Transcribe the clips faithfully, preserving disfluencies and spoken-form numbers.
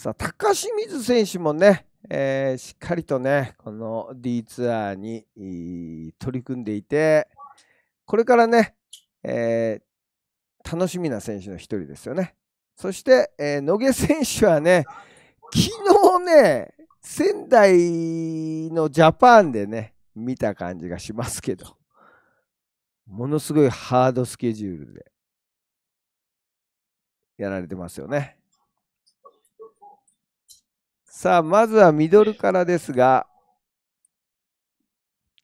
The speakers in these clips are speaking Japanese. さあ、高橋水選手もね、えー、しっかりとね、この D ツアーに取り組んでいて、これからね、えー、楽しみな選手の一人ですよね。そして、えー、野毛選手はね、昨日ね、仙台のジャパンでね、見た感じがしますけど、ものすごいハードスケジュールでやられてますよね。さあ、まずはミドルからですが、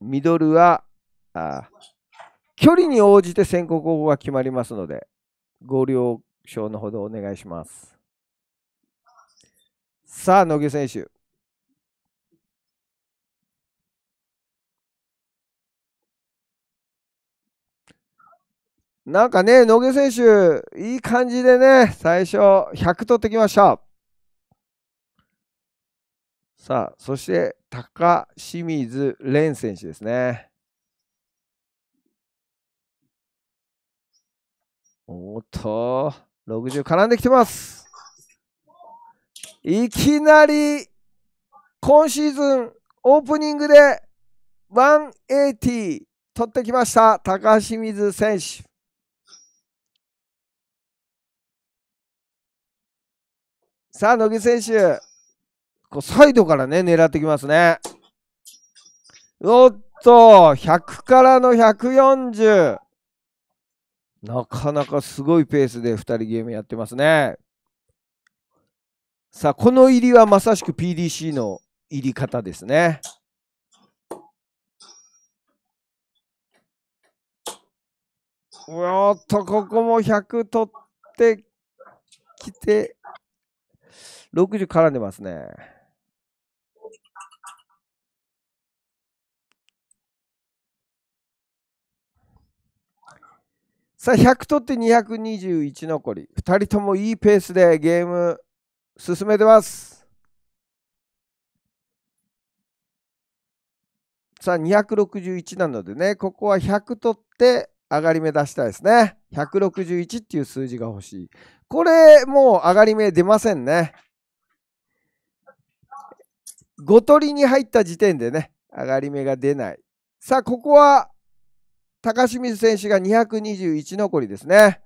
ミドルはあ距離に応じて先行後攻が決まりますので、ご了承のほどお願いします。さあ、野毛選手。なんかね、野毛選手、いい感じでね、最初ひゃく取ってきました。さあ、そして高清水蓮選手ですね。おっと、ろくじゅう絡んできてます。いきなり、今シーズンオープニングでひゃくはちじゅう取ってきました、高清水選手。さあ、野木選手、こうサイドからね、狙ってきますね。おっと、ひゃくからのひゃくよんじゅう。なかなかすごいペースでふたりゲームやってますね。さあ、この入りはまさしく ピーディーシー の入り方ですね。おっと、ここもひゃく取ってきて。ろくじゅう絡んでますね。さあ、ひゃく取ってにひゃくにじゅういち残り。ふたりともいいペースでゲーム進めてます。さあ、にひゃくろくじゅういちなのでね、ここはひゃく取って上がり目出したいですね。ひゃくろくじゅういちっていう数字が欲しい。これ、もう上がり目出ませんね。ご取りに入った時点でね、上がり目が出ない。さあ、ここは、高清水選手がにひゃくにじゅういち残りですね。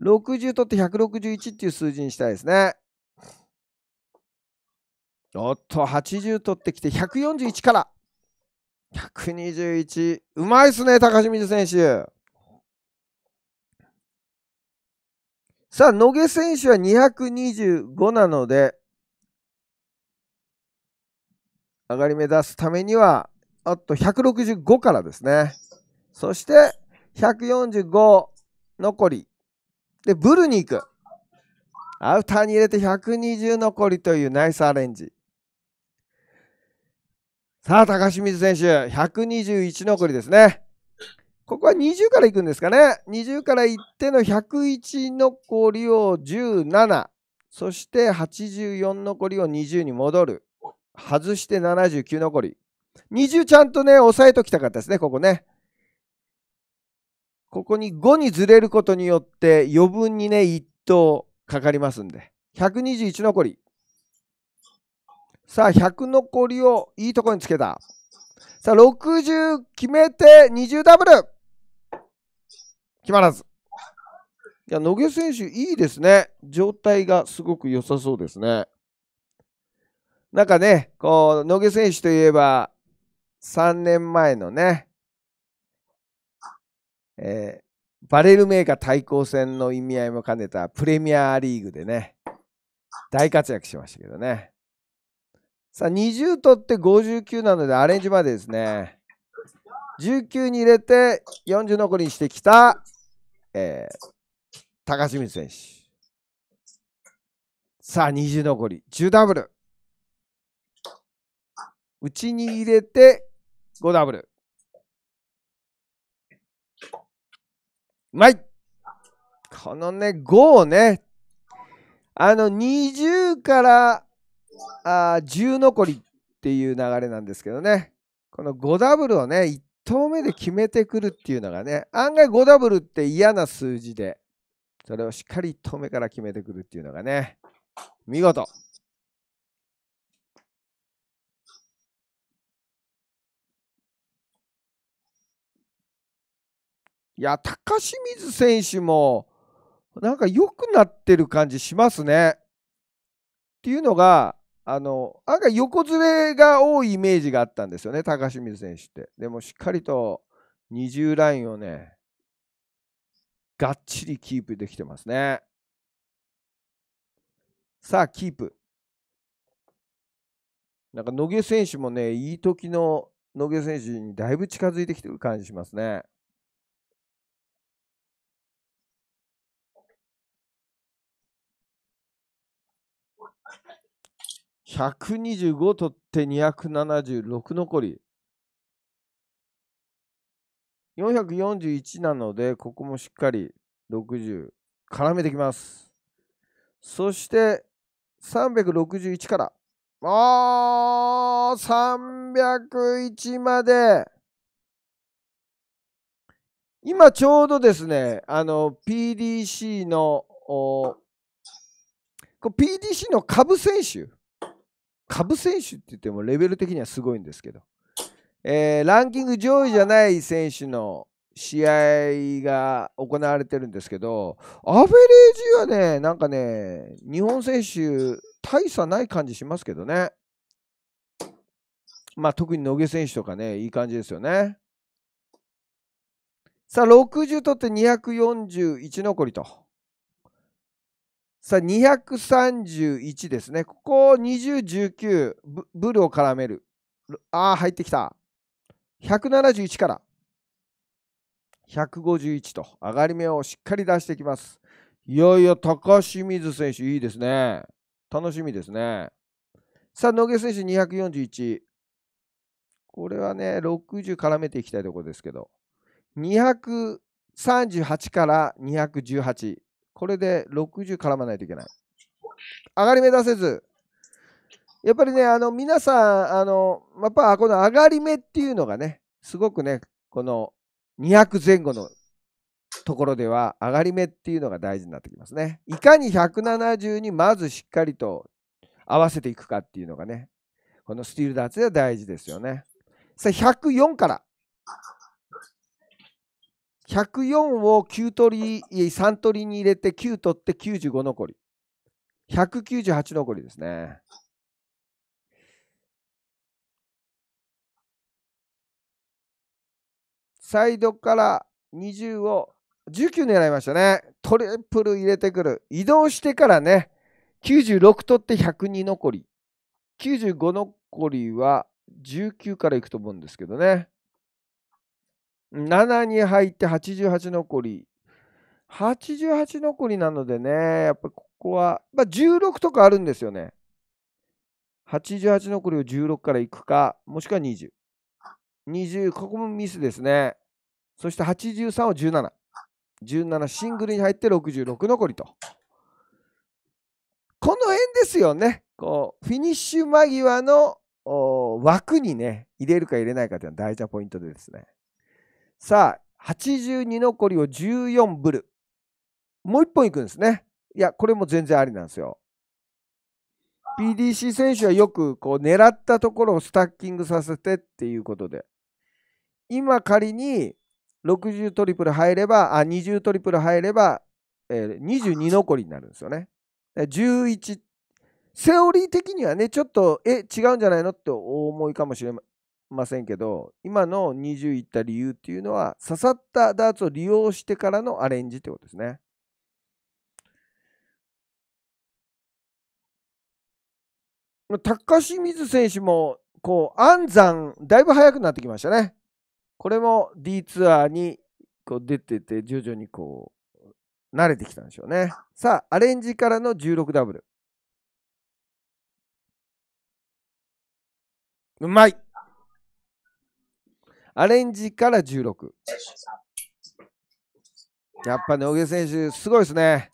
ろくじゅう取ってひゃくろくじゅういちっていう数字にしたいですね。おっと、はちじゅう取ってきてひゃくよんじゅういちから。ひゃくにじゅういち。うまいっすね、高清水選手。さあ、野毛選手はにひゃくにじゅうごなので、上がり目出すためには、あとひゃくろくじゅうごからですね。そして、ひゃくよんじゅうご残り。で、ブルに行く。アウターに入れてひゃくにじゅう残りというナイスアレンジ。さあ、高清水選手、ひゃくにじゅういち残りですね。ここはにじゅうから行くんですかね。にじゅうから行ってのひゃくいち残りをじゅうなな。そして、はちじゅうよん残りをにじゅうに戻る。外してななじゅうきゅう残り。にじゅうちゃんとね、抑えときたかったですね、ここね。ここにごにずれることによって、余分にね、いち投かかりますんで。ひゃくにじゅういち残り。さあ、ひゃく残りをいいとこにつけた。さあ、ろくじゅう決めて、にじゅうダブル決まらず。いや、野毛選手、いいですね。状態がすごく良さそうですね。なんかね、こう、野毛選手といえば、さんねんまえのね、えー、バレルメーカー対抗戦の意味合いも兼ねたプレミアリーグでね、大活躍しましたけどね。さあ、にじゅう取ってごじゅうきゅうなのでアレンジまでですね。じゅうきゅうに入れてよんじゅう残りにしてきた、えー、高清水選手。さあ、にじゅう残り、じゅうダブル。うちに入れてごダブル。うまい。このね、ごをね、あのにじゅうからあじゅう残りっていう流れなんですけどね、このごダブルをね、いち投目で決めてくるっていうのがね、案外ごダブルって嫌な数字で、それをしっかりいち投目から決めてくるっていうのがね、見事。いや、高清水選手もなんか良くなってる感じしますね。っていうのが、あのなんか横ずれが多いイメージがあったんですよね、高清水選手って。でもしっかりとにじゅうラインをね、がっちりキープできてますね。さあ、キープ。なんか野下選手もね、いい時の野下選手にだいぶ近づいてきてる感じしますね。ひゃくにじゅうご取ってにひゃくななじゅうろく残り。よんひゃくよんじゅういちなので、ここもしっかりろくじゅう絡めてきます。そしてさんびゃくろくじゅういちから、あー、さんびゃくいちまで。今ちょうどですね、あの ピーディーシー のお ピーディーシー の株選手、株選手って言ってもレベル的にはすごいんですけど、えー、ランキング上位じゃない選手の試合が行われてるんですけど、アベレージはね、なんかね、日本選手大差ない感じしますけどね。まあ特に野下選手とかね、いい感じですよね。さあろくじゅう取ってにひゃくよんじゅういち残りと。さあにひゃくさんじゅういちですね。ここにじゅう、じゅうきゅう、ブルを絡める。ああ、入ってきた。ひゃくななじゅういちからひゃくごじゅういちと上がり目をしっかり出してきます。いよいよ高清水選手、いいですね。楽しみですね。さあ、野下選手にひゃくよんじゅういち。これはね、ろくじゅう絡めていきたいところですけど、にひゃくさんじゅうはちからにひゃくじゅうはち。これでろくじゅう絡まないといけない。上がり目出せず。やっぱりね、あの皆さん、あのやっぱこの上がり目っていうのがね、すごくね、このにひゃく前後のところでは、上がり目っていうのが大事になってきますね。いかにひゃくななじゅうにまずしっかりと合わせていくかっていうのがね、このスティールダーツでは大事ですよね。さあ、ひゃくよんから。ひゃくよんをきゅう取り、さん取りに入れて、きゅう取ってきゅうじゅうご残り。ひゃくきゅうじゅうはち残りですね。サイドからにじゅうをじゅうきゅう狙いましたね。トリプル入れてくる。移動してからね、きゅうじゅうろく取ってひゃくに残り。きゅうじゅうご残りはじゅうきゅうからいくと思うんですけどね。ななに入ってはちじゅうはち残り。はちじゅうはち残りなのでね、やっぱりここは、まあ、じゅうろくとかあるんですよね。はちじゅうはち残りをじゅうろくからいくか、もしくはにじゅう。にじゅう、ここもミスですね。そしてはちじゅうさんをじゅうなな。じゅうなな、シングルに入ってろくじゅうろく残りと。この辺ですよね。こう、フィニッシュ間際の枠にね、入れるか入れないかというのは大事なポイントでですね。さあ、はちじゅうに残りをじゅうよんブル。もういっぽんいくんですね。いや、これも全然ありなんですよ。ピーディーシー 選手はよくこう狙ったところをスタッキングさせてっていうことで。今仮にろくじゅうトリプル入れば、あ、にじゅうトリプル入れば、えー、にじゅうに残りになるんですよね。じゅういち。セオリー的にはね、ちょっと、え、違うんじゃないのってお思いかもしれませんけど、今のにじゅういった理由っていうのは、刺さったダーツを利用してからのアレンジってことですね。高清水選手も、こう、暗算、だいぶ速くなってきましたね。これも D ツアーにこう出てて、徐々にこう、慣れてきたんでしょうね。さあ、アレンジからのじゅうろくダブル。うまい。アレンジからじゅうろく。やっぱ野下選手、すごいですね。